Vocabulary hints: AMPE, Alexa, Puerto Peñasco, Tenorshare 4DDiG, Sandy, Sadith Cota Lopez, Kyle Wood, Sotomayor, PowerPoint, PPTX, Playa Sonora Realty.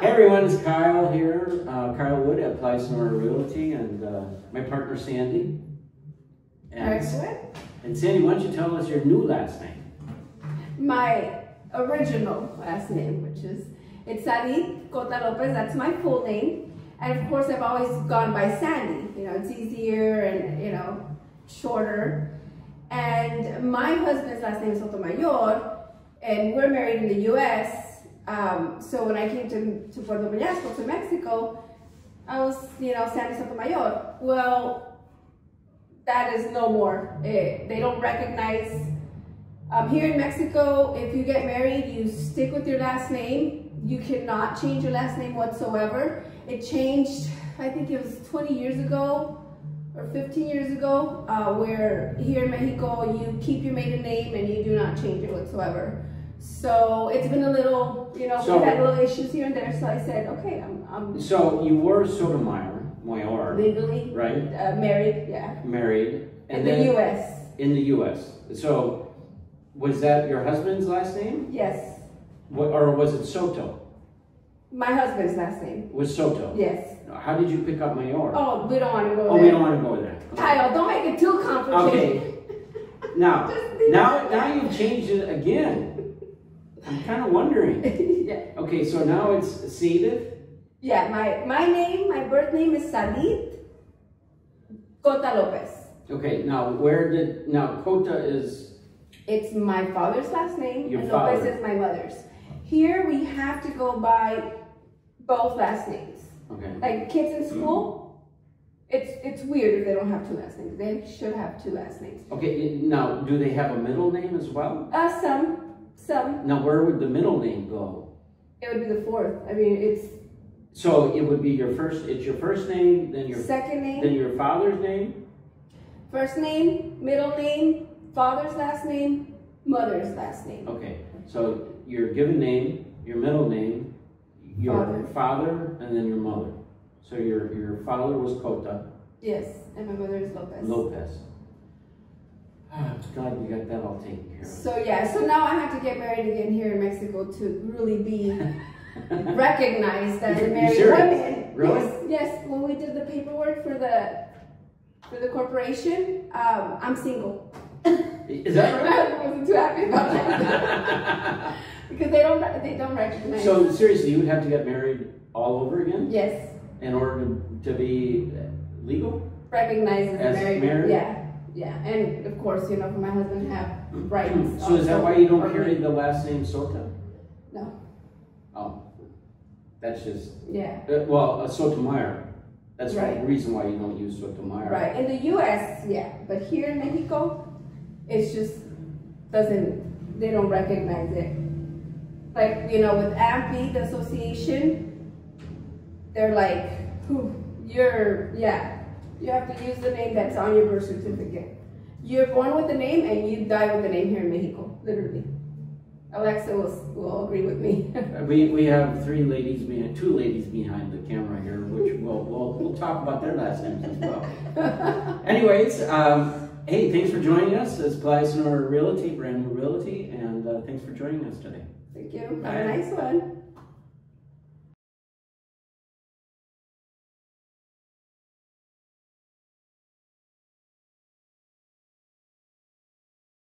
Hey everyone, it's Kyle here, Kyle Wood at Playa Sonora Realty, and my partner Sandy. Excellent. And Sandy, why don't you tell us your new last name? My original last name, which is, it's Sadith Cota Lopez, that's my full name. And of course I've always gone by Sandy, you know, it's easier and, you know, shorter. And my husband's last name is Sotomayor, and we're married in the U.S. So when I came to Puerto Peñasco, to Mexico, I was, you know, Sandy Sotomayor. Well, that is no more. They don't recognize, here in Mexico, if you get married, you stick with your last name. You cannot change your last name whatsoever. It changed, I think it was 20 years ago or 15 years ago, where here in Mexico, you keep your maiden name and you do not change it whatsoever. So it's been a little, you know, so, we've had little issues here and there, so I said, okay, I'm... So you were Sotomayor. Legally. Right? Married, yeah. Married. And in the U.S. In the U.S. So was that your husband's last name? Yes. What, or was it Soto? My husband's last name. Was Soto? Yes. How did you pick up Mayor? Oh, we don't want to go there. Oh, we don't want to go there. Okay. Kyle, don't make it too complicated. Okay. Now, now you've changed it again. I'm kind of wondering. Yeah. Okay, so now it's Sadith? Yeah, my name, my birth name is Sadith Cota Lopez. Okay, now where did, now Cota is? It's my father's last name, and Lopez is my mother's. Here we have to go by both last names. Okay. Like kids in school, it's weird if they don't have two last names. They should have two last names. Okay, now do they have a middle name as well? Some. Now, where would the middle name go? It would be the fourth. I mean, it's... So, it would be your first... It's your first name, then your... Second name. Then your father's name? First name, middle name, father's last name, mother's last name. Okay. So, your given name, your middle name, your father and then your mother. So, your father was Cota. Yes. And my mother is Lopez. Lopez. Oh, God, we got that all taken care of. So yeah, so now I have to get married again here in Mexico to really be recognized as a married woman. Really? Yes. When we did the paperwork for the corporation, I'm single. Is that right? I wasn't too happy about that because they don't recognize. So seriously, you would have to get married all over again? Yes. In order to be legal? Recognized as married? Yeah. Yeah, and of course, you know, my husband have rights. So is that why you don't carry the last name Soto? No. Oh, that's just... Yeah. Well, a Sotomayor. That's right. The reason why you don't use Sotomayor. Right, in the U.S., yeah, but here in Mexico, it's just doesn't, they don't recognize it. Like, you know, with AMPE, the association, they're like, you're, yeah. You have to use the name that's on your birth certificate. You're born with the name and you die with the name here in Mexico, literally. Alexa will agree with me. we have two ladies behind the camera here, which we'll talk about their last names as well. Anyways, hey, thanks for joining us. This is Playa Sonora Realty, brand new realty, and thanks for joining us today. Thank you. Bye. Have a nice one.